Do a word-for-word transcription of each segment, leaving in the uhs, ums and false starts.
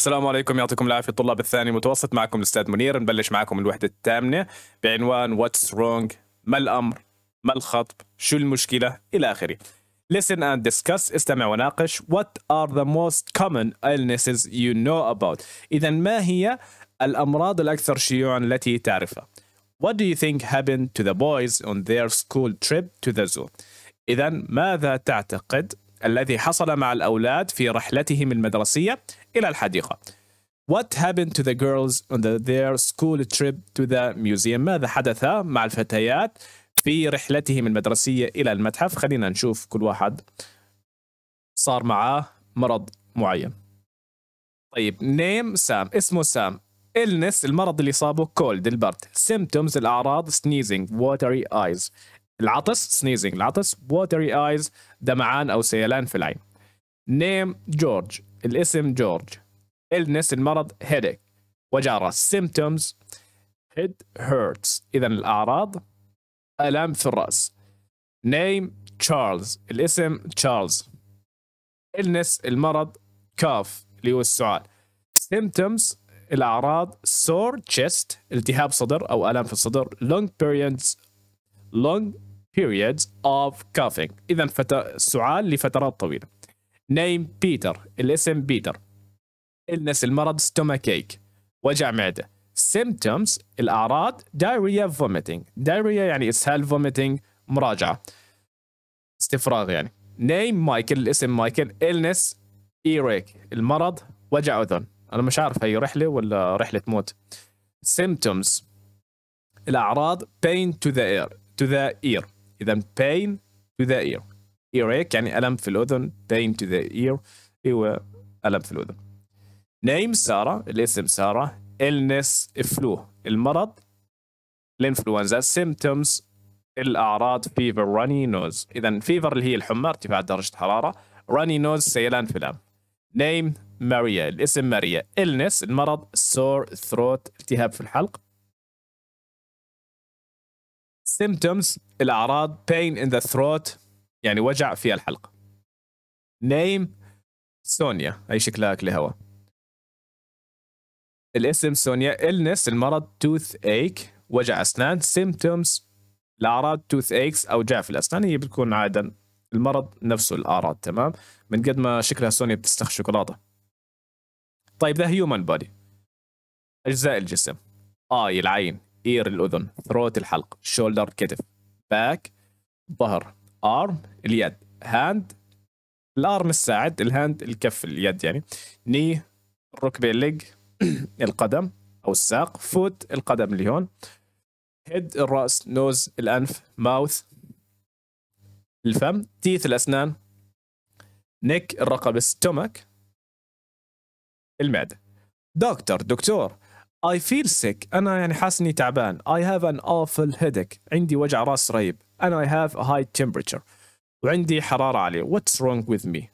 السلام عليكم، يعطيكم العافية طلاب الثاني متوسط. معكم الأستاذ منير. نبلش معكم الوحدة الثامنة بعنوان What's wrong؟ ما الأمر؟ ما الخطب؟ شو المشكلة؟ إلى آخره. Listen and discuss. استمع وناقش. What are the most common illnesses you know about؟ إذا ما هي الأمراض الأكثر شيوعا التي تعرفها؟ What do you think happened to the boys on their school trip to the zoo؟ إذا ماذا تعتقد الذي حصل مع الأولاد في رحلتهم المدرسية إلى الحديقة؟ What happened to the girls on the, their school trip to the museum؟ ماذا حدث مع الفتيات في رحلتهم المدرسية إلى المتحف؟ خلينا نشوف كل واحد صار معاه مرض معين. طيب name سام، اسمه سام. illness المرض اللي صابه، cold البرد. symptoms الأعراض، sneezing watery eyes العطس، sneezing العطس. watery eyes دمعان أو سيلان في العين. name جورج، الاسم جورج. illness المرض، headache وجع راس. symptoms head hurts إذا الأعراض ألم في الرأس. name تشارلز، الاسم تشارلز. illness المرض، cough اللي هو السعال. symptoms الأعراض، sore chest التهاب صدر أو ألم في الصدر. long periods long periods of coughing إذا السعال لفترات طويلة. name بيتر، الاسم بيتر. illness المرض، stomachache وجع معدة. symptoms الأعراض، diarrhea vomiting diarrhea يعني إسهال، vomiting مراجعة استفراغ يعني. name مايكل، الاسم مايكل. illness earache المرض، وجع أذن. أنا مش عارف هي رحلة ولا رحلة موت. symptoms الأعراض، pain to the ear to the ear إذا pain to the ear earache يعني ألم في الأذن. pain to the ear هو ألم في الأذن. name سارة، الاسم سارة. illness flu المرض، الإنفلونزا. symptoms الأعراض، fever runny nose إذا fever اللي هي الحمى ارتفاع درجة حرارة. runny nose سيلان في الأنف. name ماريا، الاسم ماريا. illness المرض، sore throat التهاب في الحلق. symptoms الأعراض، pain in the throat يعني وجع في الحلق. name سونيا، هي شكلها أكل هوا. الاسم سونيا. illness المرض، toothache وجع أسنان. symptoms الأعراض، toothaches أوجاع في الأسنان هي بتكون عادة المرض نفسه الأعراض. تمام، من قد ما شكلها سونيا بتستخ شوكولاتة. طيب the human body أجزاء الجسم. eye العين، ear الأذن، throat الحلق، shoulder كتف، back ظهر، arm اليد، hand الأرم الساعد، الهاند الكف اليد يعني، knee الركبة الليج القدم أو الساق، foot القدم اللي هون، head الرأس، nose الأنف، mouth الفم، teeth الأسنان، neck الرقبة، stomach المعدة. دكتور دكتور I feel sick أنا يعني حاسس إني تعبان. I have an awful headache عندي وجع راس رهيب. and I have a high temperature وعندي حرارة عالية. what's wrong with me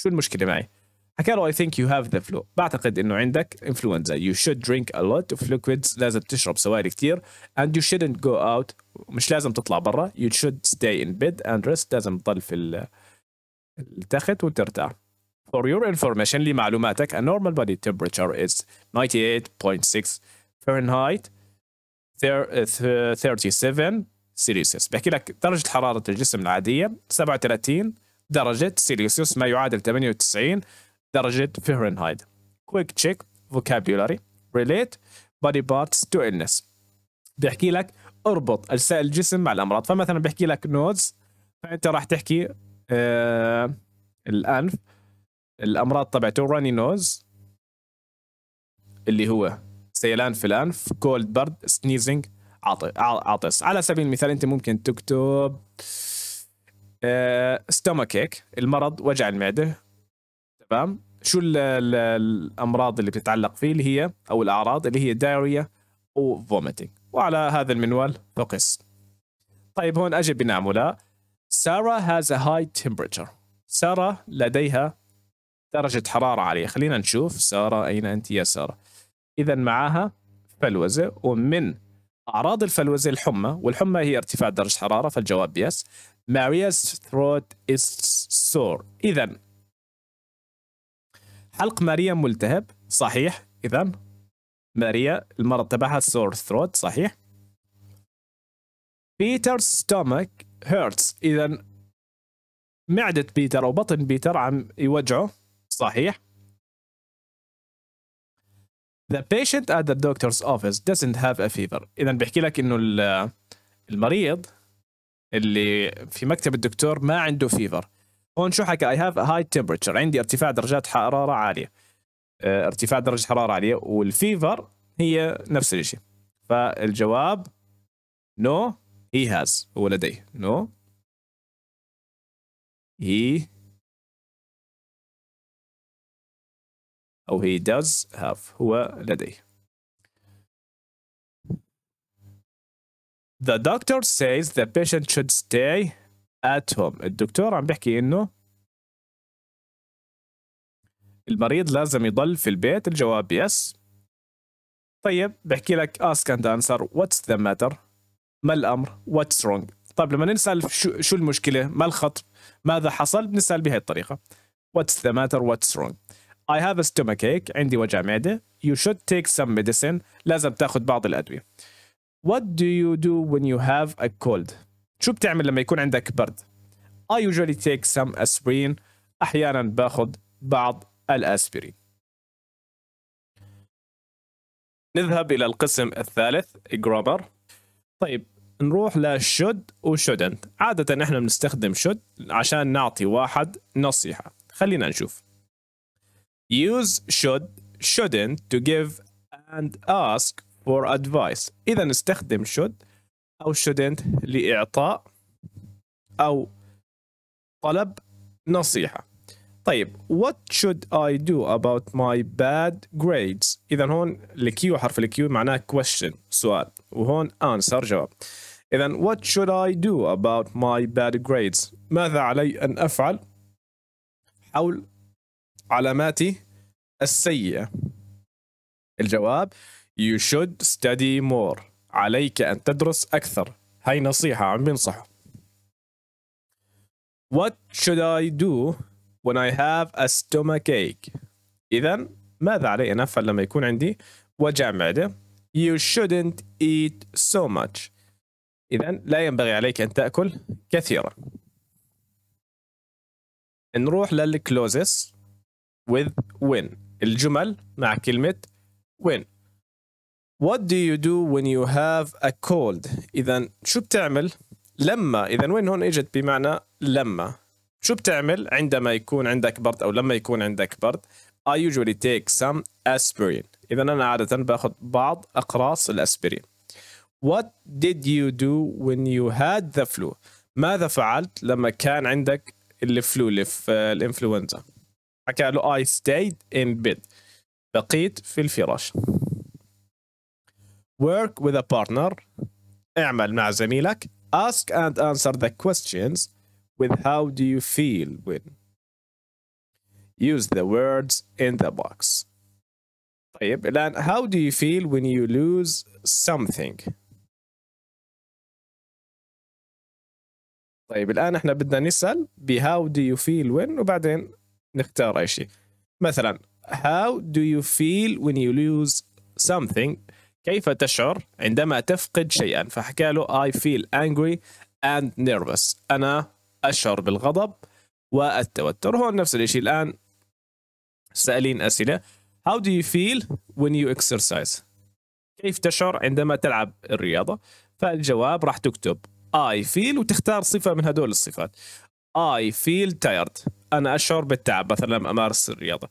شو المشكلة معي؟ حكى له I think you have the flu بعتقد إنه عندك إنفلونزا. you should drink a lot of liquids لازم تشرب سوائل كتير. and you shouldn't go out مش لازم تطلع برا. you should stay in bed and rest لازم تضل في التخت وترتاح. For your information لمعلوماتك a normal body temperature is ninety-eight point six Fahrenheit thirty-seven سيليسيوس. بحكي لك درجة حرارة الجسم العادية سبعة وثلاثين درجة سيليسيوس ما يعادل ثمانية وتسعين درجة فهرنهايت. Quick check vocabulary relate body parts to illness بحكي لك اربط أجزاء الجسم مع الأمراض. فمثلا بحكي لك نوز فأنت راح تحكي آه الأنف الأمراض تبعته راني نوز اللي هو سيلان في الأنف، كولد برد، سنيزنج عطس. على سبيل المثال أنت ممكن تكتب ستوماكيك المرض وجع المعدة. تمام، شو ال ال الأمراض اللي بتتعلق فيه اللي هي أو الأعراض اللي هي دايريا وفوميتنج. وعلى هذا المنوال فقس. طيب هون أجي بنعملها سارة has a high temperature سارة لديها درجة حرارة عالية. خلينا نشوف سارة، أين أنت يا سارة؟ إذا معاها فلوزة ومن أعراض الفلوزة الحمى والحمى هي ارتفاع درجة حرارة فالجواب يس. ماريا's throat is sore إذا حلق ماريا ملتهب صحيح. إذن ماريا المرض تبعها سور ثروت، صحيح. بيتر ستومك هيرتس، إذن معدة بيتر أو بطن بيتر عم يوجعه، صحيح. The patient at the doctor's office doesn't have a fever. إذن بيحكي لك إنه المريض اللي في مكتب الدكتور ما عنده فيفر. هون شو حكى؟ I have a high temperature، عندي ارتفاع درجات حرارة عالية. اه ارتفاع درجة حرارة عالية، والفيفر هي نفس الشيء. فالجواب no he has، هو لديه no he أو he does have، هو لديه. The doctor says the patient should stay at home. الدكتور عم بيحكي إنه المريض لازم يضل في البيت. الجواب يس. طيب بحكي لك ask and answer what's the matter، ما الأمر، what's wrong. طيب لما نسأل شو, شو المشكلة، ما الخطر، ماذا حصل، بنسأل بهي الطريقة what's the matter what's wrong. I have a stomachache، عندي وجع معدة. You should take some medicine، لازم تاخذ بعض الأدوية. What do you do when you have a cold؟ شو بتعمل لما يكون عندك برد؟ I usually take some aspirin، أحيانا باخذ بعض الأسبرين. نذهب إلى القسم الثالث grammar. طيب نروح ل should و shouldn't. عادة نحن بنستخدم should عشان نعطي واحد نصيحة. خلينا نشوف. Use should shouldn't to give and ask for advice. إذا نستخدم should أو shouldn't لإعطاء أو طلب نصيحة. طيب what should I do about my bad grades؟ إذا هون الكيو حرف الكيو معناه question سؤال، وهون answer جواب. إذا what should I do about my bad grades؟ ماذا علي أن أفعل حول علاماتي السيئة؟ الجواب You should study more، عليك أن تدرس أكثر. هاي نصيحة عم بنصحه. What should I do when I have a stomachache؟ إذا ماذا علي أن أفعل لما يكون عندي وجع معدة؟ You shouldn't eat so much، إذا لا ينبغي عليك أن تأكل كثيرا. نروح للcloses with when، الجمل مع كلمة when. What do you do when you have a cold؟ إذا شو بتعمل لما، إذا وين هون إجت بمعنى لما. شو بتعمل عندما يكون عندك برد أو لما يكون عندك برد؟ I usually take some aspirin، إذا أنا عادة باخذ بعض أقراص الأسبرين. What did you do when you had the flu؟ ماذا فعلت لما كان عندك الفلو الإنفلونزا؟ حكى له I stayed in bed، بقيت في الفراش. Work with a partner، اعمل مع زميلك. Ask and answer the questions with how do you feel when. Use the words in the box. طيب الآن how do you feel when you lose something. طيب الآن احنا بدنا نسأل ب how do you feel when وبعدين نختار أي شيء. مثلا how do you feel when you lose something، كيف تشعر عندما تفقد شيئا؟ فحكى له I feel angry and nervous، أنا أشعر بالغضب والتوتر. هون نفس الشيء. الآن سألين أسئلة. How do you feel when you exercise؟ كيف تشعر عندما تلعب الرياضة؟ فالجواب راح تكتب I feel وتختار صفة من هدول الصفات. I feel tired، أنا أشعر بالتعب مثلا لما أمارس الرياضة.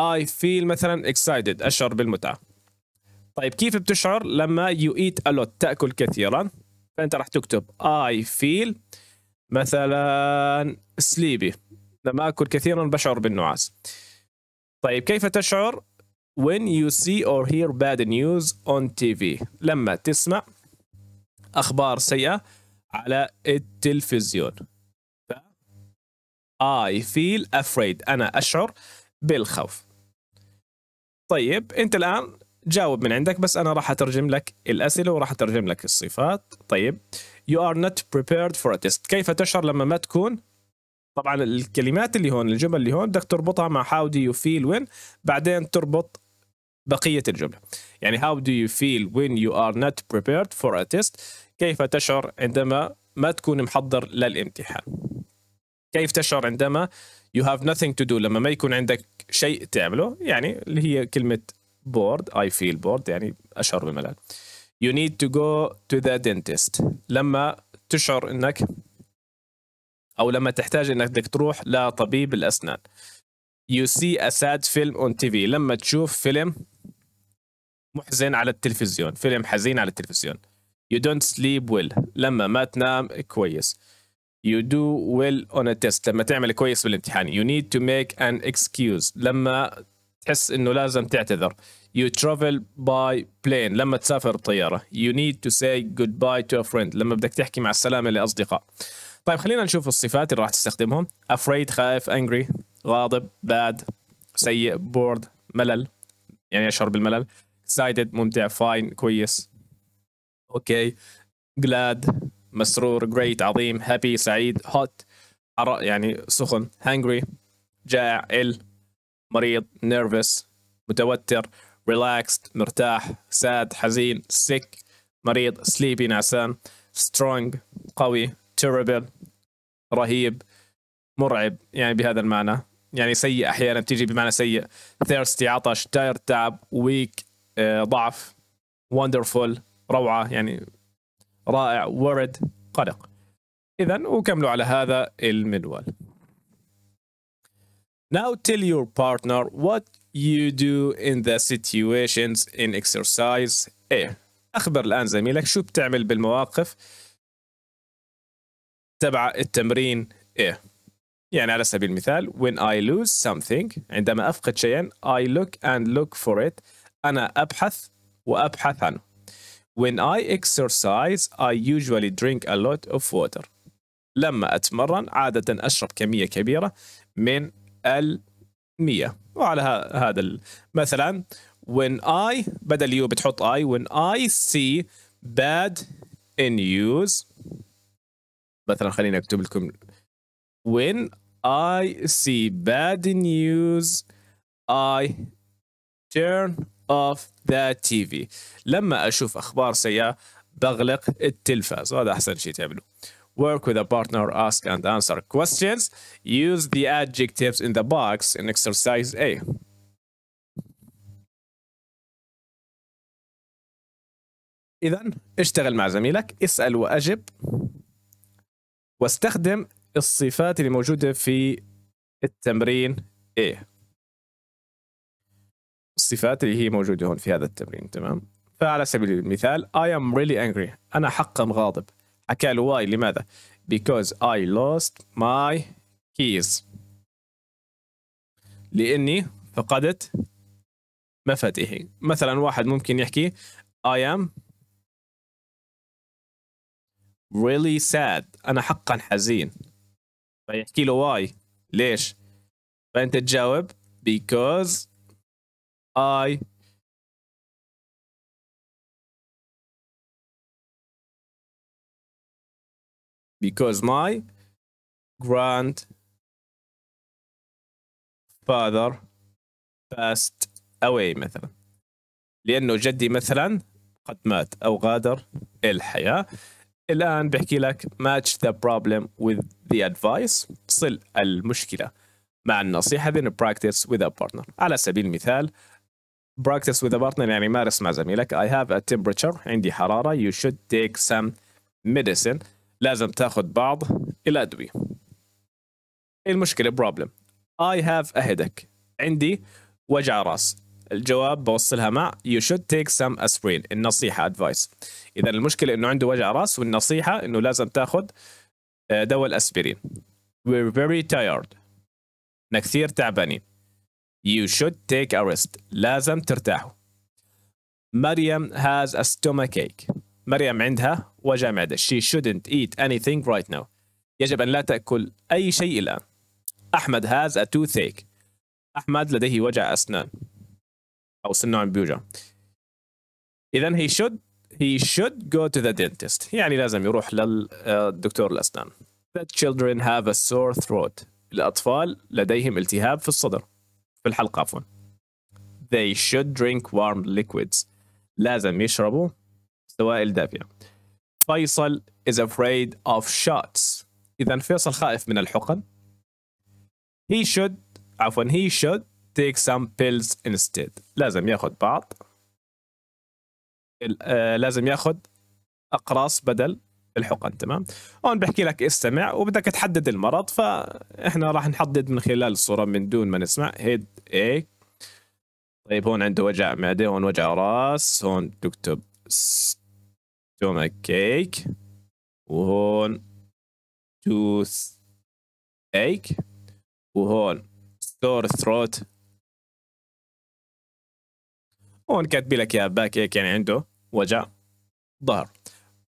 I feel مثلا excited، أشعر بالمتعة. طيب كيف بتشعر لما you eat a lot، تأكل كثيرا؟ فأنت راح تكتب I feel مثلا sleepy، لما أكل كثيرا بشعر بالنعاس. طيب كيف تشعر when you see or hear bad news on تي في؟ لما تسمع أخبار سيئة على التلفزيون. I feel afraid، أنا أشعر بالخوف. طيب أنت الآن جاوب من عندك، بس أنا راح أترجم لك الأسئلة وراح أترجم لك الصفات. طيب You are not prepared for a test، كيف تشعر لما ما تكون، طبعا الكلمات اللي هون الجمل اللي هون بدك تربطها مع how do you feel when، بعدين تربط بقية الجملة. يعني how do you feel when you are not prepared for a test؟ كيف تشعر عندما ما تكون محضر للامتحان؟ كيف تشعر عندما you have nothing to do، لما ما يكون عندك شيء تعمله، يعني اللي هي كلمة bored، I feel bored يعني أشعر بالملل. You need to go to the dentist، لما تشعر إنك أو لما تحتاج إنك بدك تروح لطبيب الأسنان. You see a sad film on تي في، لما تشوف فيلم محزن على التلفزيون، فيلم حزين على التلفزيون. You don't sleep well، لما ما تنام كويس. You do well on a test، لما تعمل كويس بالامتحان. You need to make an excuse، لما تحس إنه لازم تعتذر. You travel by plane، لما تسافر بطيارة. You need to say goodbye to a friend، لما بدك تحكي مع السلامة لأصدقاء. طيب خلينا نشوف الصفات اللي راح تستخدمهم. afraid خائف، angry غاضب، bad سيء، bored ملل يعني أشعر بالملل، excited ممتع، fine كويس، okay glad مسرور، great عظيم، happy سعيد، hot حر يعني سخن، hungry جائع، ill مريض، nervous متوتر، relaxed مرتاح، sad حزين، sick مريض، sleepy نعسان، strong قوي، terrible رهيب مرعب يعني بهذا المعنى، يعني سيء أحيانا بتيجي بمعنى سيء، thirsty عطش، tired تعب، weak ضعف، wonderful روعة يعني رائع، ورد قلق. إذن وكملوا على هذا المنوال. Now tell your partner what you do in the situations in exercise A. أخبر الآن زميلك شو بتعمل بالمواقف تبع التمرين A. يعني على سبيل المثال when I lose something، عندما أفقد شيئا I look and look for it، أنا أبحث وأبحث عنه. When I exercise, I usually drink a lot of water. لما أتمرن عادة أشرب كمية كبيرة من المياه. وعلى هذا مثلا when I بدل you بتحط I. when I see bad news، مثلا خليني أكتب لكم when I see bad news I turn off the تي في. لما أشوف أخبار سيئة بغلق التلفاز، وهذا أحسن شيء تعملوه. Work with a partner, ask and answer questions. Use the adjectives in the box in exercise A. إذن اشتغل مع زميلك، اسأل وأجب، واستخدم الصفات اللي موجودة في التمرين A. الصفات اللي هي موجودة هون في هذا التمرين، تمام؟ فعلى سبيل المثال I am really angry، أنا حقا غاضب. حكى له واي، لماذا؟ because I lost my keys، لأني فقدت مفاتيحي. مثلا واحد ممكن يحكي I am really sad، أنا حقا حزين. فيحكي له واي، ليش؟ فأنت تجاوب because I because my grandfather passed away، مثلا لأنه جدي مثلا قد مات أو غادر الحياة. الآن بحكي لك match the problem with the advice، صل المشكلة مع النصيحة، then practice with a partner. على سبيل المثال Practice with a partner يعني مارس مع زميلك. I have a temperature، عندي حرارة. You should take some medicine، لازم تاخذ بعض الأدوية. المشكلة problem I have a headache، عندي وجع راس. الجواب بوصلها مع You should take some aspirin، النصيحة advice. إذا المشكلة إنه عنده وجع راس والنصيحة إنه لازم تاخذ دواء الأسبرين. We're very tired، احنا كثير تعبانين. You should take a rest، لازم ترتاحوا. مريم has a stomachache، مريم عندها وجع معدة. She shouldn't eat anything right now، يجب أن لا تأكل أي شيء الآن. أحمد has a toothache، أحمد لديه وجع أسنان أو سنان بيوجع. إذن he should he should go to the dentist، يعني لازم يروح للدكتور الأسنان. The children have a sore throat، الأطفال لديهم التهاب في الصدر في الحلقة عفوا. they should drink warm liquids. لازم يشربوا سوائل دافئة. فيصل is afraid of shots. إذا فيصل خائف من الحقن. He should عفوا he should take some pills instead. لازم ياخذ بعض لازم ياخذ أقراص بدل الحقن. تمام. هون بحكي لك استمع وبدك تحدد المرض، فإحنا راح نحدد من خلال الصورة من دون ما نسمع. هيد إيك. طيب هون عنده وجع معدة، هون وجع راس، هون تكتب ستومك كيك، وهون توث ايك، وهون سور ثروت. هون كاتب لك يا باك ايك يعني عنده وجع ظهر.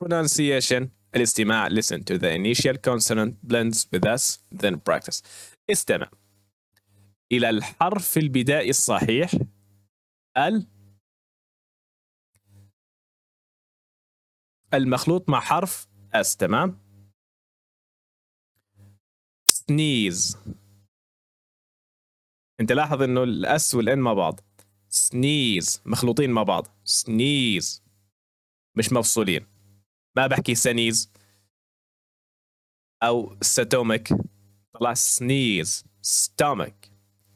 pronunciation الاستماع. listen to the initial consonant blends with us then practice. استمع إلى الحرف البدائي الصحيح ال المخلوط مع حرف اس. تمام. sneeze. انت لاحظ انه الاس والان مع بعض. sneeze مخلوطين مع بعض. sneeze مش مفصولين. ما بحكي سنيز او ستومك، طلع sneeze. stomach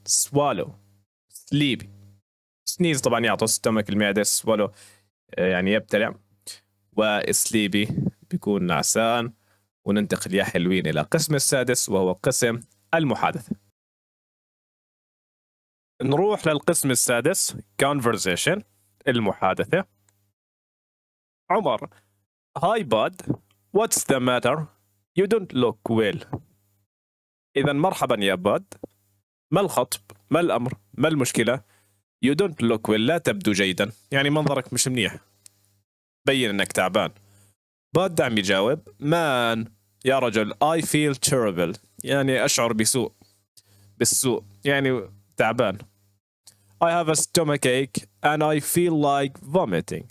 swallow sleepy. sneeze طبعا يعطوا stomach المعدة، swallow يعني يبتلع، وسليبي بيكون نعسان. وننتقل يا حلوين إلى القسم السادس وهو قسم المحادثة. نروح للقسم السادس conversation المحادثة. عمر hi bud what's the matter you don't look well. إذا مرحبا يا بود، ما الخطب، ما الأمر، ما المشكلة. you don't look well لا تبدو جيدا، يعني منظرك مش منيح، بين أنك تعبان. بود عم يجاوب مان يا رجل I feel terrible يعني أشعر بسوء بالسوء يعني تعبان. I have a stomach ache and I feel like vomiting.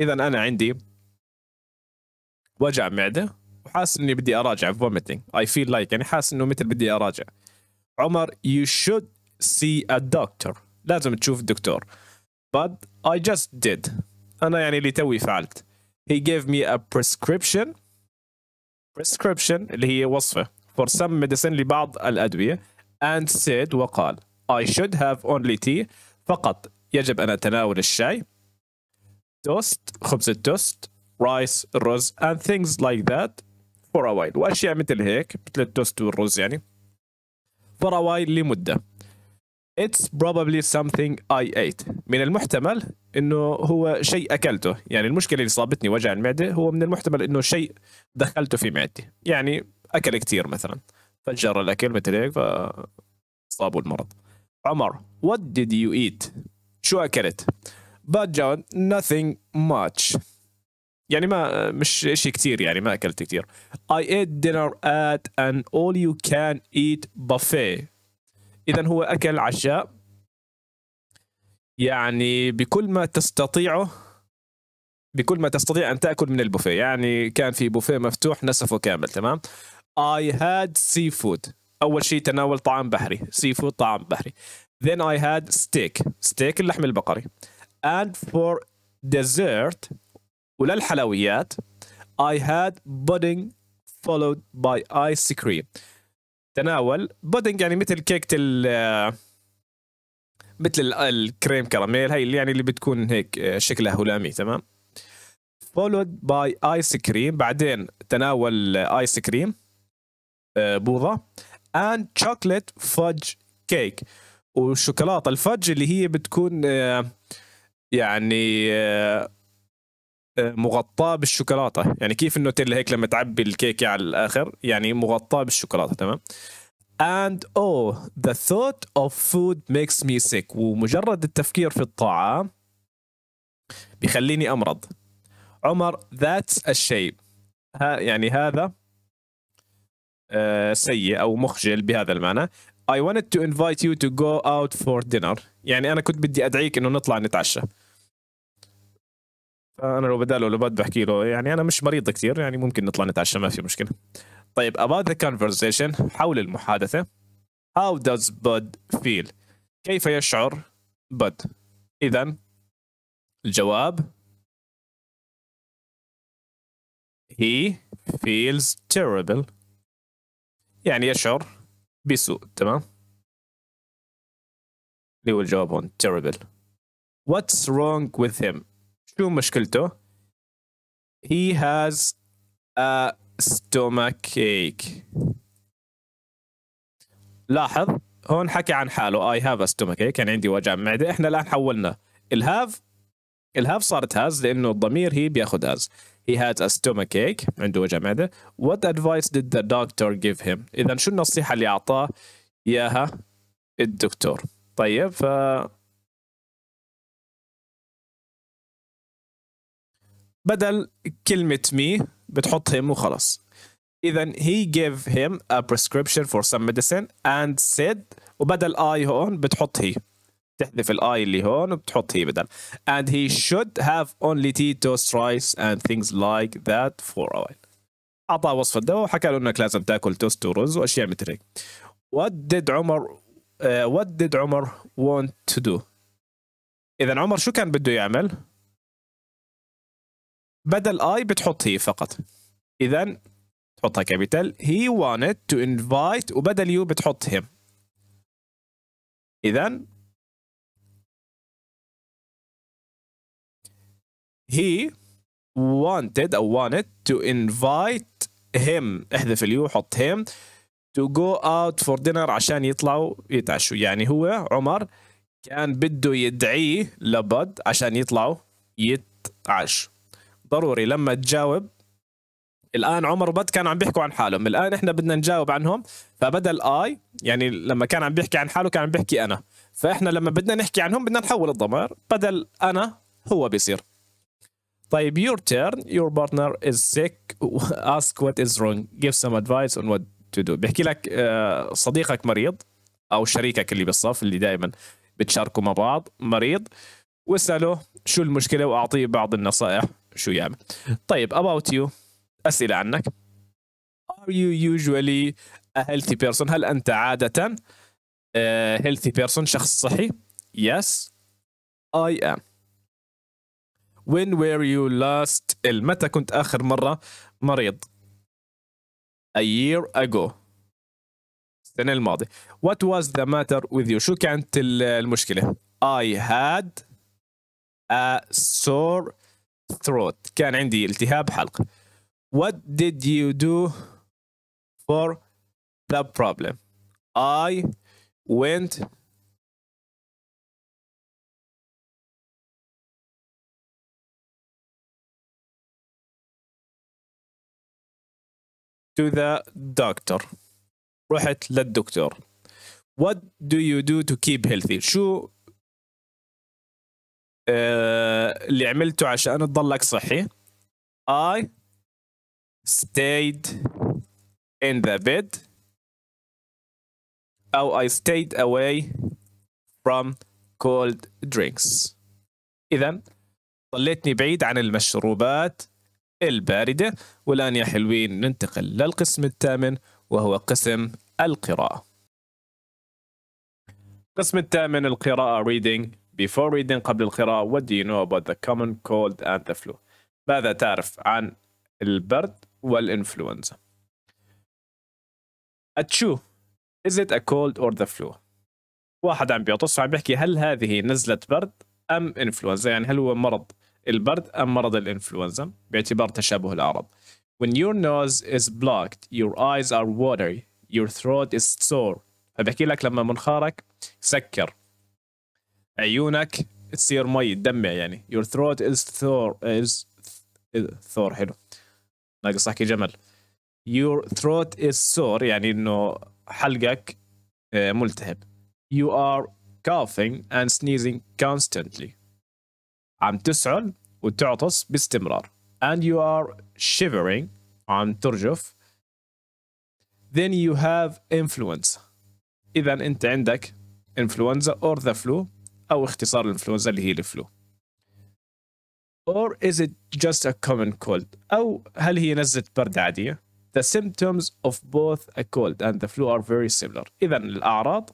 إذا أنا عندي وجع معدة وحاس إني بدي أراجع. vomiting I feel like يعني حاس إنه مثل بدي أراجع. عمر you should see a doctor لازم تشوف الدكتور. but I just did أنا يعني اللي توي فعلت. he gave me a prescription prescription اللي هي وصفة for some medicine لبعض الأدوية and said وقال I should have only tea فقط يجب أن أتناول الشاي. toast خبز التوست، rice الرز and things like that for a while وأشياء مثل هيك مثل التوست والرز يعني for a while لمدة. It's probably something I ate من المحتمل إنه هو شيء أكلته، يعني المشكلة اللي صابتني وجع المعدة هو من المحتمل إنه شيء دخلته في معدتي، يعني أكل كثير مثلا فجر الأكل مثل هيك فصابوا المرض. عمر What did you eat؟ شو أكلت؟ But John nothing much يعني ما مش شيء كثير يعني ما أكلت كثير. I ate dinner at an all you can eat buffet. إذا هو أكل عشاء يعني بكل ما تستطيعه بكل ما تستطيع أن تأكل من البوفيه، يعني كان في بوفيه مفتوح نسفه كامل. تمام. I had seafood أول شيء تناول طعام بحري. seafood طعام بحري. then I had steak steak اللحم البقري. and for dessert وللحلويات I had pudding followed by ice cream. تناول بودنج يعني مثل كيكة ال مثل الكريم كراميل هي اللي يعني اللي بتكون هيك شكلها هلامي. تمام. followed by ice cream بعدين تناول ايس كريم بوظة and chocolate fudge cake والشوكولاتة الفج اللي هي بتكون يعني مغطاة بالشوكولاتة، يعني كيف النوتيلا هيك لما تعبي الكيكة على الآخر يعني مغطاة بالشوكولاتة. تمام. and oh the thought of food makes me sick ومجرد التفكير في الطعام بيخليني أمرض. عمر that's a shame يعني هذا سيء أو مخجل بهذا المعنى. I wanted to invite you to go out for dinner يعني أنا كنت بدي أدعيك إنه نطلع نتعشى. أنا لو بداله لو بد بحكي له يعني أنا مش مريض كثير يعني ممكن نطلع نتعشى ما في مشكلة. طيب about the conversation حول المحادثة. how does Bud feel؟ كيف يشعر Bud؟ إذن الجواب he feels terrible يعني يشعر بسوء. تمام اللي هو الجواب هون terrible. What's wrong with him؟ شو مشكلته؟ He has a stomach ache. لاحظ هون حكى عن حاله I have a stomach ache يعني عندي وجع معدة. احنا الآن حولنا الهاف الهاف صارت هاز لأنه الضمير هي بياخذ هاز. He had a stomach ache عنده وجع معدة. What advice did the doctor give him؟ إذا شو النصيحة اللي أعطاه إياها الدكتور؟ طيب ف بدل كلمة me بتحط him وخلص. إذا he gave him a prescription for some medicine and said وبدل I هون بتحط he. تحذف الاي اللي هون وبتحط هي بدل and he should have only tea, toast, rice and things like that for a while. أعطاه وصف الدواء وحكى له إنك لازم تاكل توست ورز وأشياء مثل هيك. What did عمر uh, What did عمر want to do؟ إذا عمر شو كان بده يعمل؟ بدل I بتحط هي فقط. إذا تحطها كابيتال. He wanted to invite وبدل يو بتحط him. إذا He wanted or wanted to invite him احذف اليو حط him to go out for dinner عشان يطلعوا يتعشوا. يعني هو عمر كان بده يدعيه لبد عشان يطلعوا يتعشوا. ضروري لما تجاوب الآن عمر وبد كانوا عم بيحكوا عن حالهم، الآن احنا بدنا نجاوب عنهم فبدل I يعني لما كان عم بيحكي عن حاله كان عم بيحكي أنا، فاحنا لما بدنا نحكي عنهم بدنا نحول الضمير بدل أنا هو بيصير. طيب your turn your partner is sick ask what is wrong give some advice on what to do. بيحكي لك صديقك مريض او شريكك اللي بالصف اللي دائما بتشاركوا مع بعض مريض واساله شو المشكله واعطيه بعض النصائح شو يعمل. طيب about you اسئله عنك. Are you usually a healthy person؟ هل انت عاده healthy person شخص صحي؟ Yes I am. When were you last ill؟ متى كنت آخر مرة مريض؟ A year ago. السنة الماضية. What was the matter with you؟ شو كانت المشكلة؟ I had a sore throat. كان عندي التهاب حلق. What did you do for the problem؟ I went to the doctor. رحت للدكتور. What do you do to keep healthy؟ شو آه, اللي عملته عشان تضلك صحي؟ I stayed in the bed أو I stayed away from cold drinks. إذا ضليتني بعيد عن المشروبات الباردة. والآن يا حلوين ننتقل للقسم الثامن وهو قسم القراءة. القسم الثامن القراءة reading. Before reading قبل القراءة what do you know about the common cold and the flu؟ ماذا تعرف عن البرد والإنفلونزا؟ أتشو is it a cold or the flu؟ واحد عم بيعطس وعم بيحكي هل هذه نزلة برد أم إنفلونزا؟ يعني هل هو مرض البرد أم مرض الإنفلونزا باعتبار تشابه الأعراض. When your nose is blocked, your eyes are watery, your throat is sore. فبحكي لك لما منخارك سكر عيونك تصير مي تدمع يعني. Your throat is sore is sore حلو ناقص أحكي جمل. Your throat is sore يعني إنه حلقك ملتهب. You are coughing and sneezing constantly. عم تسعل وتعطس باستمرار. And you are shivering. عم ترجف. Then you have influenza. إذا أنت عندك influenza or the flu أو اختصار الانفلونزا اللي هي الفلو. Or is it just a common cold؟ أو هل هي نزلة برد عادية؟ The symptoms of both a cold and the flu are very similar. إذا الأعراض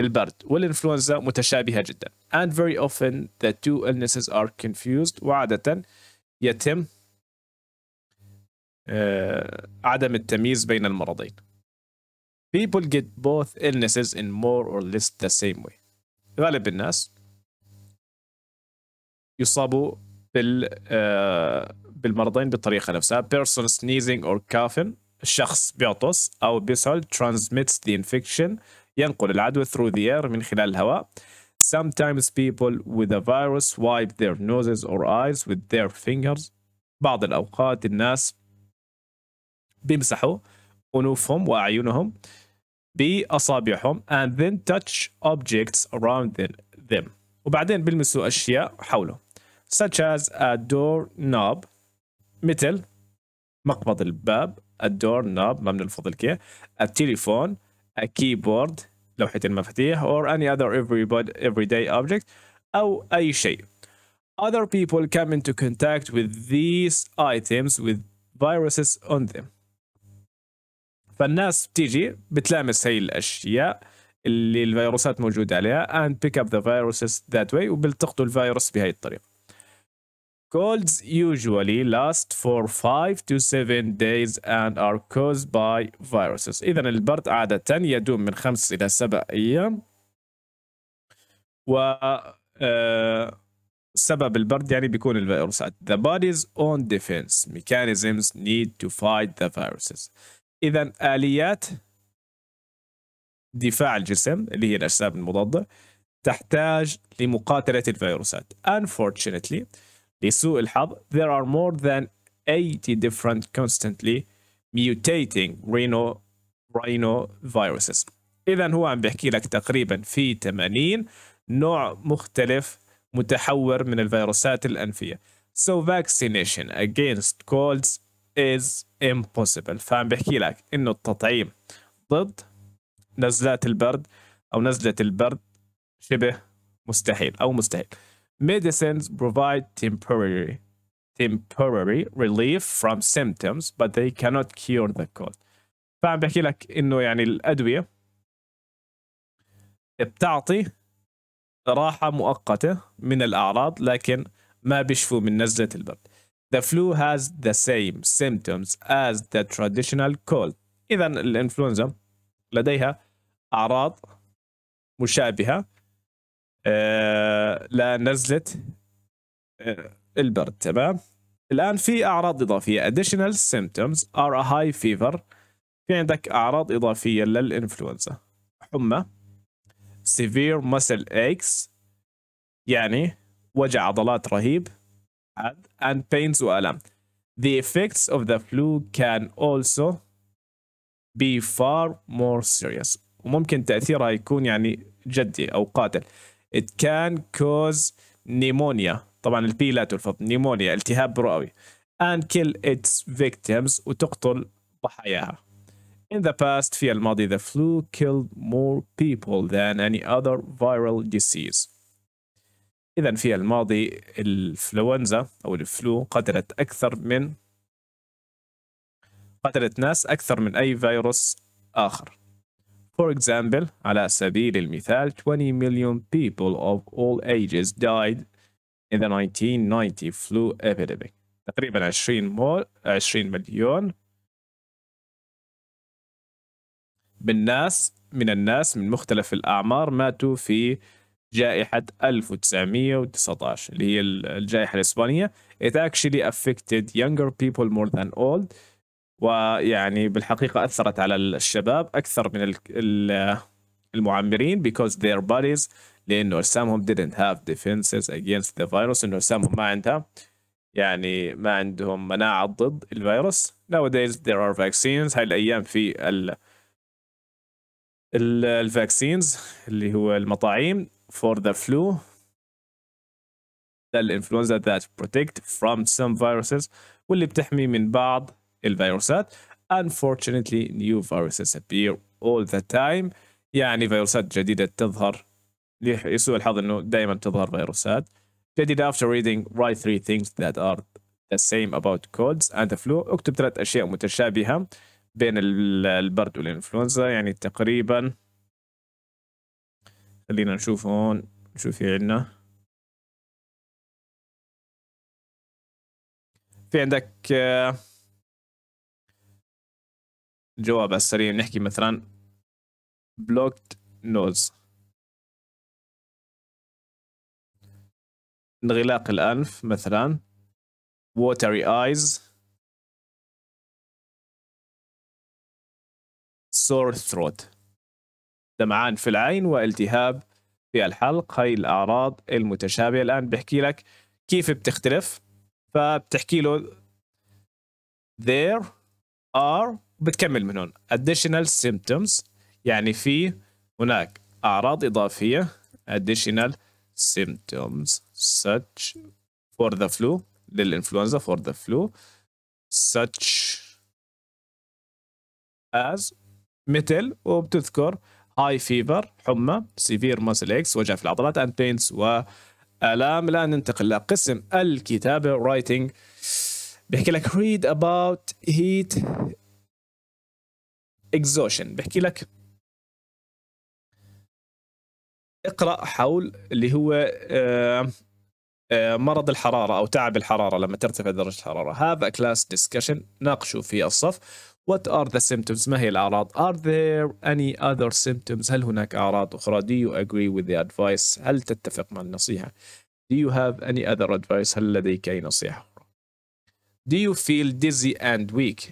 البرد والإنفلونزا متشابهة جدا. And very often the two illnesses are confused. وعادة يتم آه عدم التمييز بين المرضين. People get both illnesses in more or less the same way. غالب الناس يصابوا بال آه بالمرضين بالطريقة نفسها. Person sneezing or coughing. الشخص بيعطس أو بيسهل. Transmits the infection. ينقل العدوى through the air من خلال الهواء. Sometimes people with a virus wipe their noses or eyes with their fingers. بعض الأوقات الناس بيمسحوا أنوفهم وأعينهم بأصابعهم and then touch objects around them. وبعدين بيلمسوا أشياء حوله such as a door knob مثل مقبض الباب a door knob ممنوع الفضل كيه a telephone a keyboard لوحة المفاتيح or any other everyday object أو أي شيء. Other people come into contact with these items with viruses on them. فالناس بتيجي بتلامس هاي الأشياء اللي الفيروسات موجودة عليها and pick up the viruses that way وبيلتقطوا الفيروس بهاي الطريقة. Colds usually last for five to seven days and are caused by viruses. إذا البرد عادة يدوم من خمس إلى سبع أيام. و سبب البرد يعني بيكون الفيروسات. The body's own defense mechanisms need to fight the viruses. إذا آليات دفاع الجسم اللي هي الأجسام المضادة تحتاج لمقاتلة الفيروسات. Unfortunately, لسوء الحظ there are more than eighty different constantly mutating rhino rhinoviruses. إذا هو عم بيحكي لك تقريبا في ثمانين نوع مختلف متحور من الفيروسات الأنفية. So vaccination against colds is impossible. فعم بحكي لك إنه التطعيم ضد نزلات البرد أو نزلة البرد شبه مستحيل أو مستحيل. Medicines provide temporary temporary relief from symptoms but they cannot cure the cold. فعم بحكي لك إنه يعني الأدوية بتعطي راحة مؤقتة من الأعراض لكن ما بيشفوا من نزلة البرد. The flu has the same symptoms as the traditional cold. إذا الإنفلونزا لديها أعراض مشابهة آه لنزلة آه البرد. تمام. الآن في أعراض إضافية. Additional symptoms are a high fever. في عندك أعراض إضافية للإنفلونزا. حمى. Severe muscle aches يعني وجع عضلات رهيب and pains وألم. The effects of the flu can also be far more serious. وممكن تأثيرها يكون يعني جدي أو قاتل. It can cause pneumonia طبعا البي لا تلفظ pneumonia التهاب رئوي and kill its victims وتقتل ضحاياها. In the past في الماضي the flu killed more people than any other viral disease. إذا في الماضي الإنفلونزا أو الفلو قتلت أكثر من قتلت ناس أكثر من أي فيروس آخر. For example على سبيل المثال twenty million people of all ages died in the nineteen ninety flu epidemic. تقريبا عشرين مليون بالناس من الناس من مختلف الأعمار ماتوا في جائحة ألف وتسعمئة وتسعة عشر اللي هي الجائحة الإسبانية. It actually affected younger people more than old. ويعني بالحقيقة أثرت على الشباب أكثر من المعمرين because their bodies لأنه أجسامهم didn't have defenses against the virus. إنه أجسامهم ما عندها يعني ما عندهم مناعة ضد الفيروس. Nowadays there are vaccines. هاي الأيام في ال الفاكسينز اللي هو المطاعيم for the flu للإنفلونزا that protect from some viruses واللي بتحمي من بعض الفيروسات. Unfortunately new viruses appear all the time. يعني فيروسات جديدة تظهر. لسوء الحظ إنه دائما تظهر فيروسات جديدة. After reading write three things that are the same about colds and the flu. اكتب ثلاث أشياء متشابهة بين البرد والإنفلونزا يعني تقريبا خلينا نشوف هون نشوف في عندنا. في عندك جواب على السريع، نحكي مثلا بلوكت نوز، انغلاق الأنف مثلا، watery eyes، sore throat، دمعان في العين والتهاب في الحلق. هاي الأعراض المتشابهة. الآن بحكي لك كيف بتختلف، فبتحكي له there are وبتكمل من هون additional symptoms، يعني في هناك أعراض إضافية additional symptoms such for the flu للإنفلونزا for the flu such as مثل، وبتذكر high fever حمى، severe muscle aches وجع في العضلات and pains وآلام. الآن ننتقل لقسم الكتابة writing. بيحكي لك read about heat exhaustion، بيحكي لك اقرأ حول اللي هو آه مرض الحرارة أو تعب الحرارة لما ترتفع درجة الحرارة. Have a class discussion، ناقشوا في الصف. What are the symptoms، ما هي الأعراض. Are there any other symptoms، هل هناك أعراض أخرى. Do you agree with the advice، هل تتفق مع النصيحة. Do you have any other advice، هل لديك أي نصيحة أخرى. Do you feel dizzy and weak،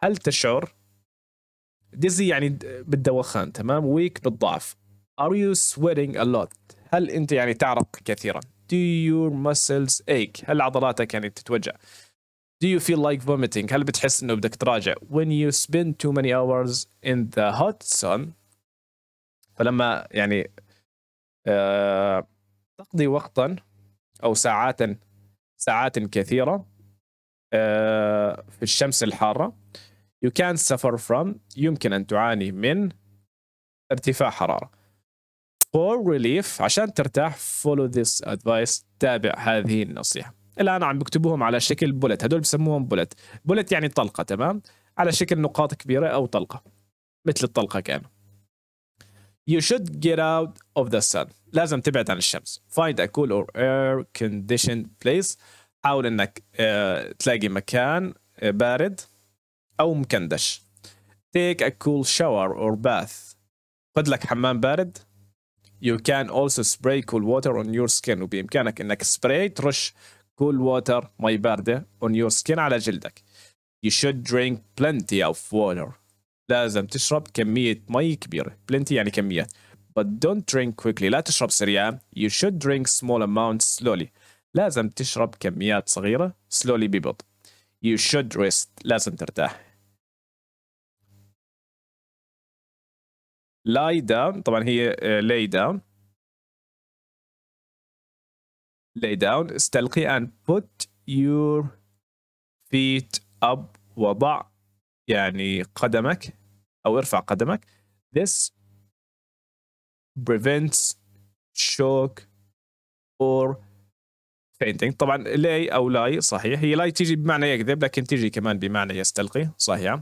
هل تشعر. Dizzy يعني بالدوخان، تمام. Weak بالضعف. Are you sweating a lot، هل أنت يعني تعرق كثيرا. Do your muscles ache، هل عضلاتك يعني تتوجع. Do you feel like vomiting، هل بتحس انه بدك تراجع. When you spend too many hours in the hot sun، فلما يعني آه تقضي وقتا او ساعات ساعات كثيرة آه في الشمس الحارة. You can suffer from، يمكن ان تعاني من ارتفاع حرارة. For relief، عشان ترتاح follow this advice، تابع هذه النصيحة. الآن عم بكتبوهم على شكل بولت، هدول بسموهم بولت. بولت يعني طلقة، تمام، على شكل نقاط كبيرة أو طلقة، مثل الطلقة كانوا. You should get out of the sun، لازم تبعد عن الشمس. Find a cool or air conditioned place، حاول إنك اه, تلاقي مكان اه, بارد أو مكندش. Take a cool shower or bath، خد لك حمام بارد. You can also spray cool water on your skin، وبإمكانك إنك سبراي ترش cool water مي باردة on your skin على جلدك. You should drink plenty of water، لازم تشرب كمية مي كبيرة. plenty يعني كمية. But don't drink quickly، لا تشرب سريعا. You should drink small amounts slowly، لازم تشرب كميات صغيرة slowly ببطء. You should rest، لازم ترتاح. lie down، طبعا هي lay down lay down استلقي. and put your feet up، وضع يعني قدمك أو ارفع قدمك. this prevents shock or fainting. طبعا lay أو lie صحيح، هي lie تيجي بمعنى يكذب، لكن تيجي كمان بمعنى يستلقي صحيح.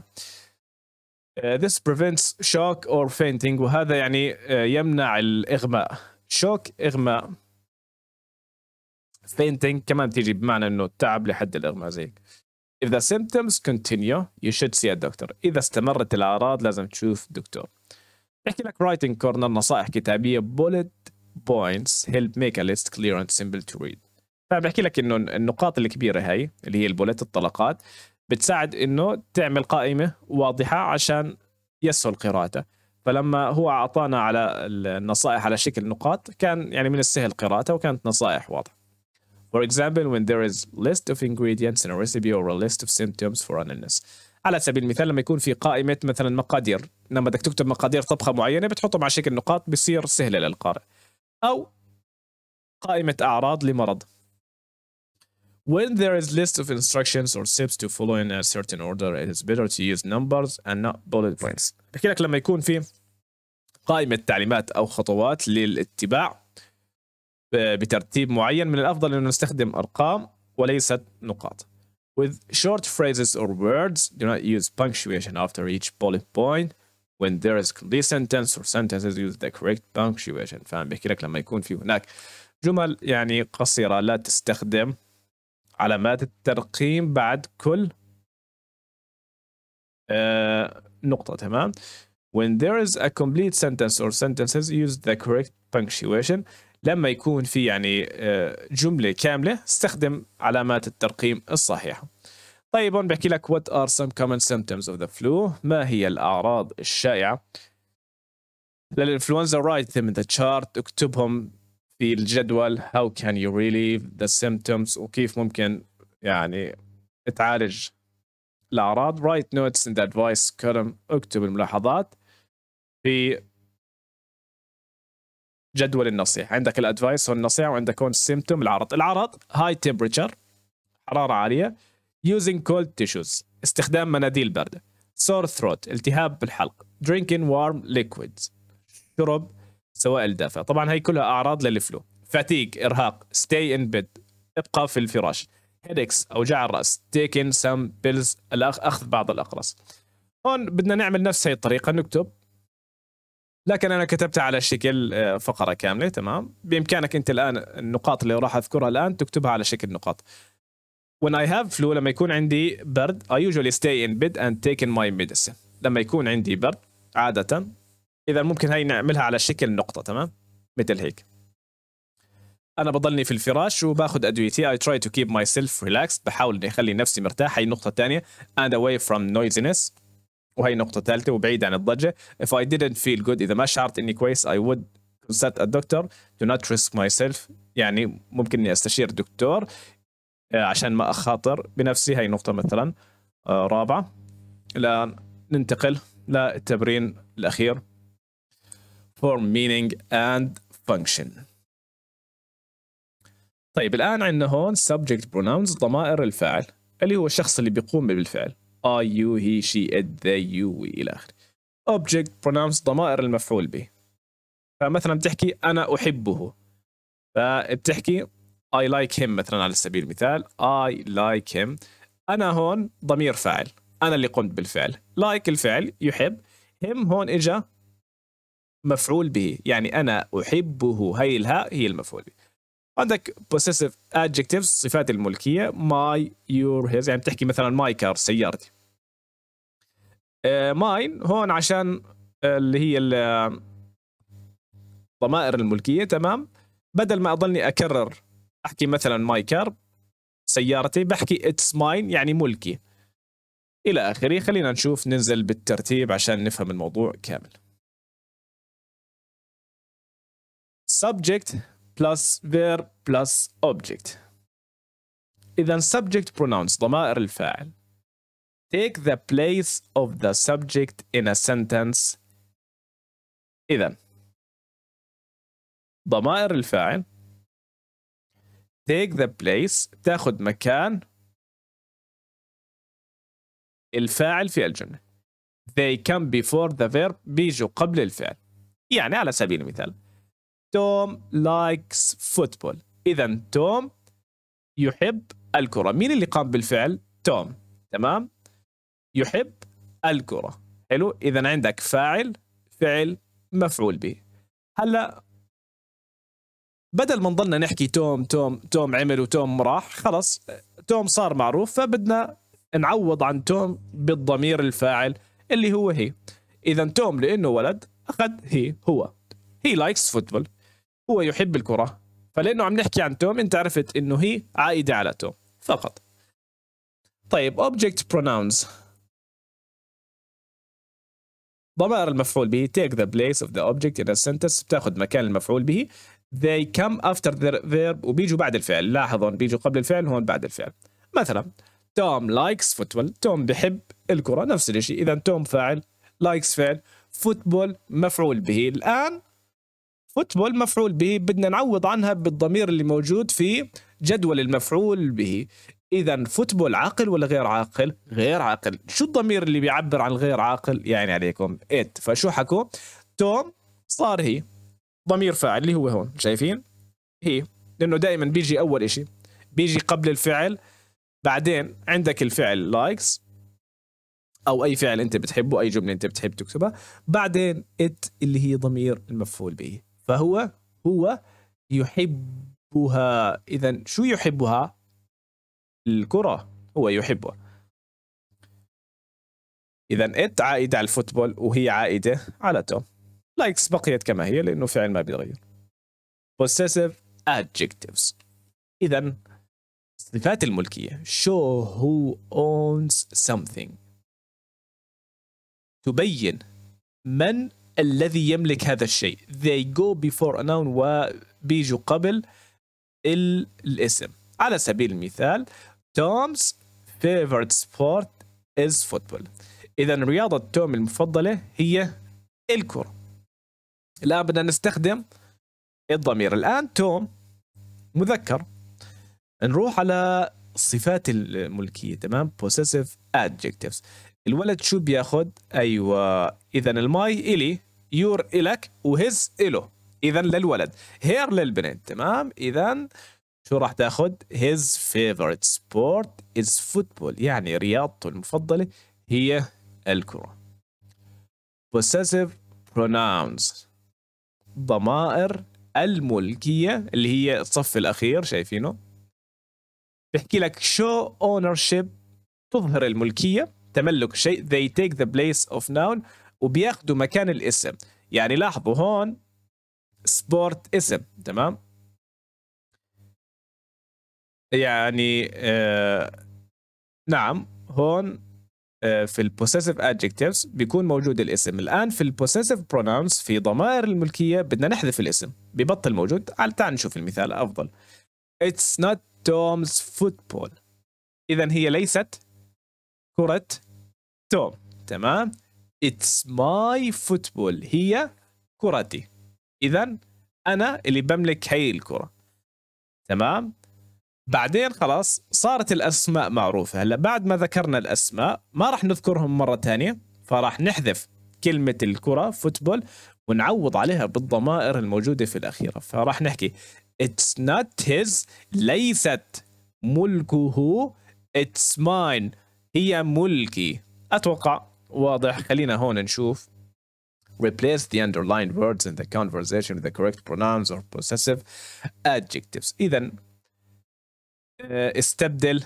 Uh, this prevents shock or fainting، وهذا يعني uh, يمنع الإغماء. shock إغماء، fainting كمان تيجي بمعنى إنه التعب لحد الإغماء زيك. if the symptoms continue you should see a doctor، إذا استمرت الأعراض لازم تشوف دكتور. بحكي لك writing corner، نصائح كتابية bullet points help make a list clear and simple to read. فبحكي لك إنه النقاط الكبيرة هاي اللي هي البولت الطلقات بتساعد انه تعمل قائمه واضحه عشان يسهل قراءته. فلما هو اعطانا على النصائح على شكل نقاط كان يعني من السهل قراءته وكانت نصائح واضحه. For example when there is list of ingredients in a recipe or a list of symptoms for an illness، على سبيل المثال لما يكون في قائمه مثلا مقادير، لما بدك تكتب مقادير طبخه معينه بتحطهم على شكل نقاط بصير سهله للقارئ. او قائمه اعراض لمرض. When there is list of instructions or steps to follow in a certain order it is better to use numbers and not bullet points. بحكي لك لما يكون في قائمة تعليمات أو خطوات للاتباع بترتيب معين من الأفضل أن نستخدم أرقام وليست نقاط. With short phrases or words do not use punctuation after each bullet point. when there is the sentence or sentences use the correct punctuation. فاهم؟ بيحكي لك لما يكون في هناك جمل يعني قصيرة لا تستخدم علامات الترقيم بعد كل آه نقطة. تمام؟ when there is a complete sentence or sentences use the correct punctuation. لما يكون في يعني جملة كاملة استخدم علامات الترقيم الصحيحة. طيب هون بحكي لك what are some common symptoms of the flu؟ ما هي الأعراض الشائعة للإنفلونزا؟ write them in the chart، اكتبهم في الجدول. how can you relieve the symptoms؟ وكيف ممكن يعني تعالج الأعراض. write notes in the advice column، اكتب الملاحظات في جدول النصيحة. عندك الادفايس هون النصيحة، وعندك هون السيمتوم العرض. العرض هاي تمبريتشر حرارة عالية، using cold tissues استخدام مناديل باردة، sore throat التهاب بالحلق، drinking warm liquids شرب سوائل دافئة. طبعا هاي كلها أعراض للفلو. fatigue إرهاق، stay in bed ابقى في الفراش، headaches أوجاع الرأس، taking some pills أخذ بعض الأقراص. هون بدنا نعمل نفس هاي الطريقة، نكتب، لكن أنا كتبتها على شكل فقرة كاملة. تمام؟ بإمكانك أنت الآن النقاط اللي راح أذكرها الآن تكتبها على شكل نقاط. When I have flu، لما يكون عندي برد، I usually stay in bed and take in my medicine. لما يكون عندي برد عادة، إذا ممكن هاي نعملها على شكل نقطة. تمام؟ مثل هيك، أنا بضلني في الفراش وباخذ أدويتي. I try to keep myself relaxed، بحاول إني أخلي نفسي مرتاح. هاي النقطة الثانية، and away from noisiness، وهي نقطة ثالثة وبعيد عن الضجة. If I didn't feel good، إذا ما شعرت إني كويس، I would consult a doctor to not risk myself، يعني ممكن إني أستشير دكتور عشان ما أخاطر بنفسي. هي نقطة مثلا رابعة. الآن ننتقل للتمرين الأخير، form meaning and function. طيب الآن عندنا هون subject pronouns، ضمائر الفاعل اللي هو الشخص اللي بيقوم بالفعل، I, you, he, she, it, they, you, we إلى آخره. object pronouns ضمائر المفعول به. فمثلا بتحكي أنا أحبه، فبتحكي I like him مثلا على سبيل المثال، I like him. أنا هون ضمير فاعل، أنا اللي قمت بالفعل. like الفعل يحب، him هون إجا مفعول به، يعني أنا أحبه، هي الهاء هي المفعول به. عندك possessive adjectives صفات الملكية، my your his، يعني بتحكي مثلا my car سيارتي. uh, mine هون عشان اللي هي ضمائر الملكية. تمام؟ بدل ما أضلني أكرر أحكي مثلا my car سيارتي، بحكي it's mine يعني ملكي إلى آخره. خلينا نشوف ننزل بالترتيب عشان نفهم الموضوع كامل. subject plus verb plus object. إذا subject pronouns ضمائر الفاعل take the place of the subject in a sentence. إذا ضمائر الفاعل take the place تأخذ مكان الفاعل في الجملة. they come before the verb بيجوا قبل الفعل. يعني على سبيل المثال Tom likes football. إذا توم يحب الكرة. مين اللي قام بالفعل؟ توم. تمام؟ يحب الكرة. حلو؟ إذا عندك فاعل، فعل، مفعول به. هلا بدل ما نضلنا نحكي توم توم توم عمل وتوم راح، خلص توم صار معروف، فبدنا نعوض عن توم بالضمير الفاعل اللي هو هي. إذا توم لأنه ولد أخذ هي هو. he likes football. هو يحب الكرة، فلأنه عم نحكي عن توم أنت عرفت أنه هي عائدة على توم فقط. طيب object pronouns ضمائر المفعول به take the place of the object in a sentence بتاخذ مكان المفعول به. they come after the verb وبيجوا بعد الفعل. لاحظوا بيجوا قبل الفعل، هون بعد الفعل. مثلا توم likes football، توم بحب الكرة، نفس الشيء. إذا توم فاعل، likes فعل، football مفعول به. الآن فوتبول مفعول به، بدنا نعوض عنها بالضمير اللي موجود في جدول المفعول به. إذا فوتبول عاقل ولا غير عاقل؟ غير عاقل. شو الضمير اللي بيعبر عن الغير عاقل؟ يعني عليكم إت. فشو حكوا؟ توم صار هي ضمير فاعل اللي هو هون، شايفين؟ هي، لأنه دائما بيجي أول إشي، بيجي قبل الفعل، بعدين عندك الفعل لايكس، أو أي فعل أنت بتحبه، أي جملة أنت بتحب تكتبها، بعدين إت اللي هي ضمير المفعول به، فهو هو يحبها. إذا شو يحبها؟ الكرة، هو يحبها. إذا إت عائدة على الفوتبول وهي عائدة على توم. لايكس بقيت كما هي لأنه فعل ما بيتغير. possessive adjectives. إذا صفات الملكية، show who owns something، تبين من الذي يملك هذا الشيء. they go before a noun، وبيجوا قبل الاسم. على سبيل المثال Tom's favorite sport is football. إذا رياضة توم المفضلة هي الكرة. الآن بدنا نستخدم الضمير. الآن توم مذكر. نروح على صفات الملكية، تمام؟ possessive adjectives. الولد شو بياخذ؟ أيوة، إذا الماي إلي، يور إلك، وهز إله. إذا للولد، هير للبنت، تمام؟ إذا شو راح تاخذ؟ his favorite sport is football، يعني رياضته المفضلة هي الكرة. possessive pronouns، ضمائر الملكية اللي هي الصف الأخير شايفينه؟ بحكي لك show ownership، تظهر الملكية، تملك شيء. they take the place of noun، وبياخذوا مكان الاسم. يعني لاحظوا هون sport اسم، تمام؟ يعني آه نعم هون آه في ال possessive adjectives بيكون موجود الاسم. الآن في ال possessive pronouns في ضمائر الملكية بدنا نحذف الاسم، ببطل موجود. تعال نشوف المثال أفضل. It's not Tom's football. إذا هي ليست كرة توم، تمام؟ It's my football، هي كرتي. إذا أنا اللي بملك هي الكرة، تمام؟ بعدين خلاص صارت الأسماء معروفة. هلا بعد ما ذكرنا الأسماء ما راح نذكرهم مرة ثانية، فراح نحذف كلمة الكرة فوتبول ونعوض عليها بالضمائر الموجودة في الأخيرة. فراح نحكي It's not his، ليست ملكه، It's mine، هي ملكي. أتوقع واضح. خلينا هون نشوف. Replace the underlined words in the conversation with the correct pronouns or possessive adjectives. إذا استبدل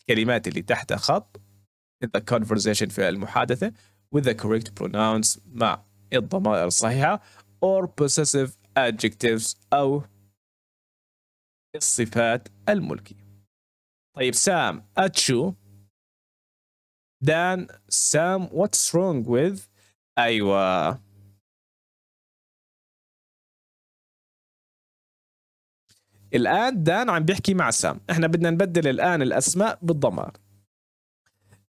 الكلمات اللي تحت خط in the conversation في المحادثة with the correct pronouns مع الضمائر الصحيحة or possessive adjectives أو الصفات الملكية. طيب سام أتشو دان سام what's wrong with. أيوة الآن دان عم بيحكي مع سام. احنا بدنا نبدل الآن الأسماء بالضمائر.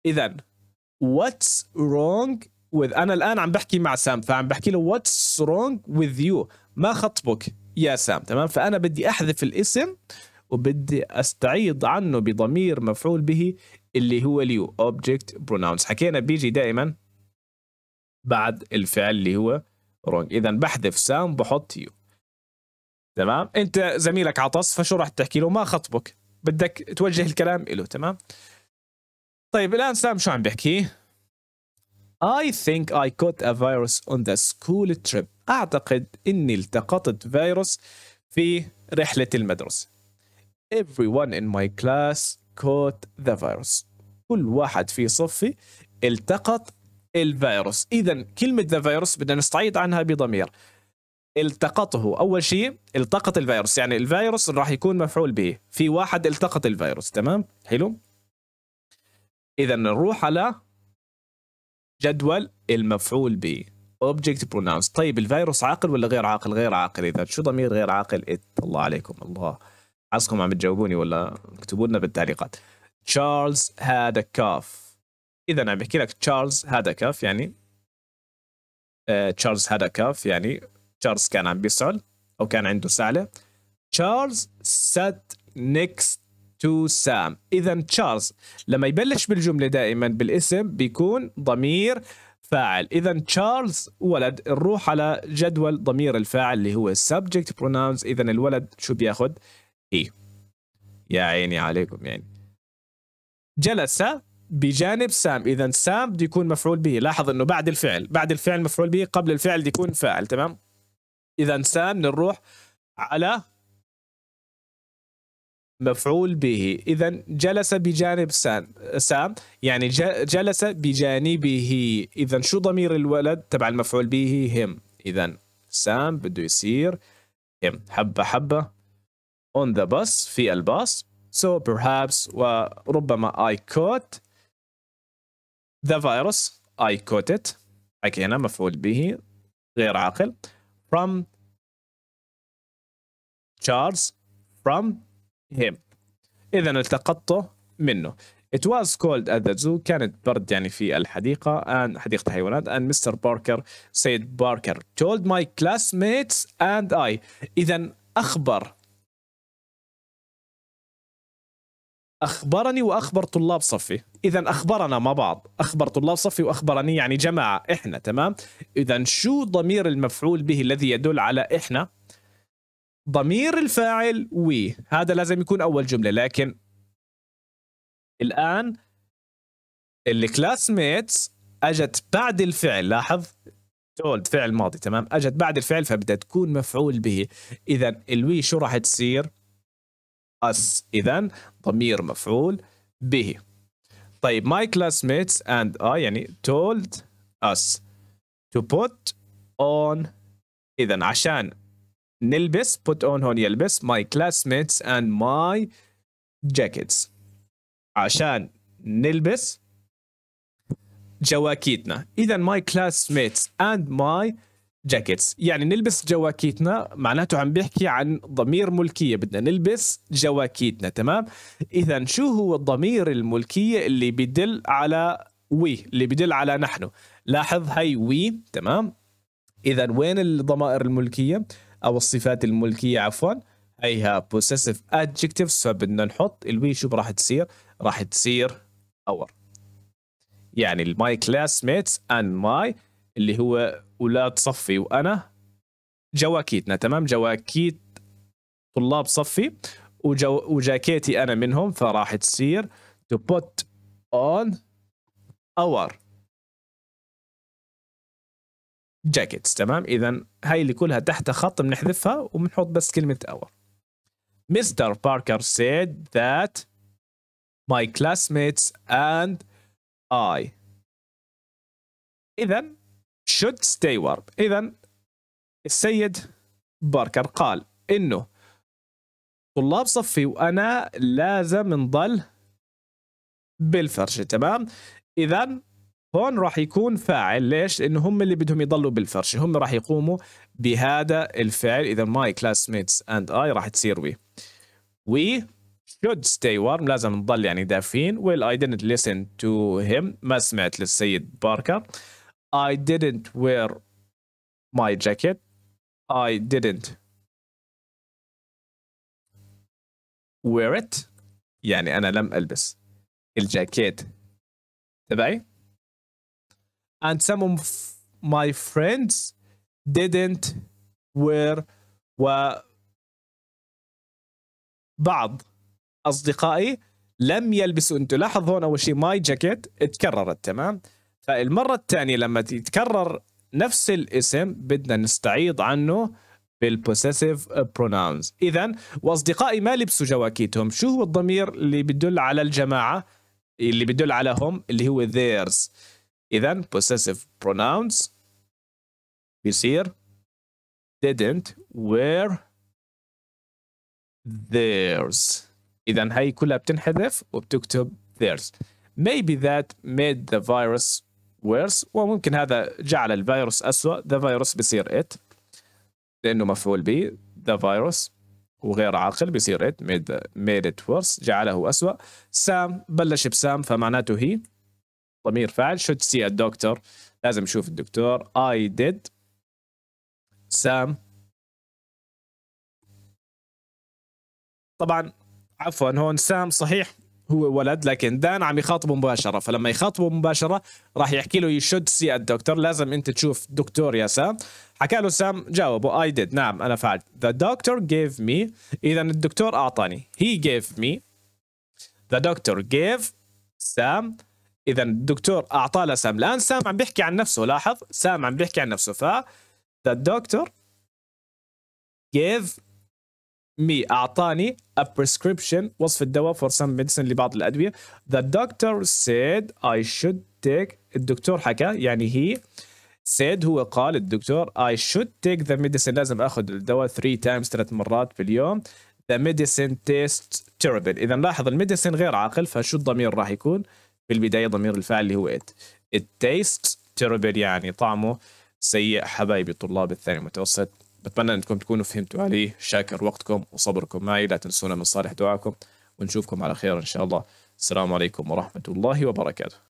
إذا what's wrong with، أنا الآن عم بحكي مع سام فعم بحكي له what's wrong with you، ما خطبك يا سام، تمام؟ فأنا بدي أحذف الاسم وبدي أستعيض عنه بضمير مفعول به اللي هو اليو، object pronouns. حكينا بيجي دائما بعد الفعل اللي هو wrong. إذا بحذف سام بحط يو، تمام؟ أنت زميلك عطس فشو راح تحكي له؟ ما خطبك، بدك توجه الكلام له، تمام؟ طيب الآن سام شو عم بحكي؟ I think I caught a virus on the school trip. أعتقد إني التقطت فيروس في رحلة المدرسة. Everyone in my class caught the virus. كل واحد في صفي التقط الفيروس. إذا كلمة the virus بدنا نستعيض عنها بضمير التقطه. أول شيء التقط الفيروس، يعني الفيروس راح يكون مفعول به، في واحد التقط الفيروس، تمام؟ حلو؟ إذا نروح على جدول المفعول به object pronouns. طيب الفيروس عاقل ولا غير عاقل؟ غير عاقل. إذا شو ضمير غير عاقل؟ إت. الله عليكم، الله عسكم عم تجاوبوني ولا اكتبوا لنا بالتعليقات. تشارلز هاد كاف. إذا أنا بحكي لك تشارلز هاد كاف يعني تشارلز هاد كاف يعني تشارلز كان عم بيسعل أو كان عنده سعلة. تشارلز sat next to Sam. إذا تشارلز لما يبلش بالجملة دائما بالاسم بيكون ضمير فاعل. إذا تشارلز ولد. نروح على جدول ضمير الفاعل اللي هو subject pronouns. إذا الولد شو بياخذ؟ هي. يا عيني عليكم يعني. جلس بجانب سام، إذا سام بده يكون مفعول به، لاحظ إنه بعد الفعل، بعد الفعل مفعول به، قبل الفعل بده يكون فاعل، تمام؟ إذا سام نروح على مفعول به، إذا جلس بجانب سام، سام يعني جلس بجانبه، إذا شو ضمير الولد تبع المفعول به؟ هم، إذا سام بده يصير هم، حبة حبة on the bus في الباص، so perhaps وربما I caught the virus I caught it حكي هنا مفعول به غير عاقل from Charles from him إذا التقطته منه it was cold at the zoo كانت برد يعني في الحديقة and حديقة الحيوانات and Mister Barker said Barker told my classmates and I إذا أخبر أخبرني وأخبر طلاب صفي إذا أخبرنا مع بعض أخبر طلاب صفي وأخبرني يعني جماعة إحنا تمام إذا شو ضمير المفعول به الذي يدل على إحنا ضمير الفاعل وي هذا لازم يكون أول جملة لكن الآن الكلاس ميتس أجت بعد الفعل لاحظ تولد فعل ماضي تمام أجت بعد الفعل فبدها تكون مفعول به إذا الوي شو راح تصير us إذا ضمير مفعول به طيب my classmates and I يعني told us to put on إذا عشان نلبس put on هون يلبس my classmates and my jackets عشان نلبس جواكيتنا إذا my classmates and my جاكيتس يعني نلبس جواكيتنا معناته عم بيحكي عن ضمير ملكية بدنا نلبس جواكيتنا تمام إذا شو هو الضمير الملكية اللي بدل على وي اللي بدل على نحن لاحظ هاي وي تمام إذا وين الضمائر الملكية أو الصفات الملكية عفوا هيها possessive adjectives فبدنا نحط الوي شو راح تصير راح تصير our يعني my classmates and my اللي هو أولاد صفي وأنا جواكيتنا تمام جواكيت طلاب صفي وجو وجاكيتي أنا منهم فراح تصير to put on our jackets تمام إذا هاي اللي كلها تحت خط بنحذفها وبنحط بس كلمة our Mister Parker said that my classmates and I إذا should stay warm إذا السيد باركر قال إنه طلاب صفي وأنا لازم نضل بالفرشة تمام إذا هون راح يكون فاعل ليش إنه هم اللي بدهم يضلوا بالفرشة هم راح يقوموا بهذا الفعل إذا my classmates and I راح تصير we we should stay warm لازم نضل يعني دافين well I didn't listen to him ما سمعت للسيد باركر I didn't wear my jacket. I didn't wear it. يعني أنا لم ألبس الجاكيت تبعي. And some of my friends didn't wear وبعض أصدقائي لم يلبسوا أنتوا لاحظوا هون أول شيء my jacket اتكررت تمام. فالمرة الثانية لما يتكرر نفس الاسم بدنا نستعيض عنه بالpossessive pronouns إذا وأصدقائي ما لبسوا جواكيتهم شو هو الضمير اللي بدل على الجماعة اللي بدل على هم اللي هو theirs إذا possessive pronouns بيصير didn't wear theirs إذا هي كلها بتنحذف وبتكتب theirs maybe that made the virus worse وممكن هذا جعل الفيروس أسوأ the virus بيصير it لأنه مفعول به the virus وغير عاقل بيصير it made, the, made it worse جعله أسوأ سام بلش بسام فمعناته هي ضمير فاعل should see a doctor لازم أشوف الدكتور I did سام طبعا عفوا هون سام صحيح هو ولد لكن دان عم يخاطبه مباشرة فلما يخاطبه مباشرة راح يحكي له you should see a doctor لازم أنت تشوف دكتور يا سام حكى له سام جاوبه I did نعم أنا فعلت the doctor gave me إذا الدكتور أعطاني he gave me the doctor gave سام إذا الدكتور أعطاه لسام. الآن سام عم بيحكي عن نفسه، لاحظ سام عم بيحكي عن نفسه. ف the doctor gave me أعطاني a prescription وصف الدواء for some medicine لبعض الأدوية. the doctor said I should take الدكتور حكى يعني هي said هو قال الدكتور I should take the medicine لازم أخذ الدواء three times ثلاث مرات باليوم. the medicine tastes terrible. إذا لاحظ الميديسين غير عاقل، فشو الضمير راح يكون؟ في البداية ضمير الفاعل اللي هو it. it tastes terrible يعني طعمه سيء. حبايبي طلاب الثاني المتوسط، بتمنى أنكم تكونوا فهمتوا عليه. شاكر وقتكم وصبركم معي، لا تنسونا من صالح دعاكم، ونشوفكم على خير إن شاء الله. السلام عليكم ورحمة الله وبركاته.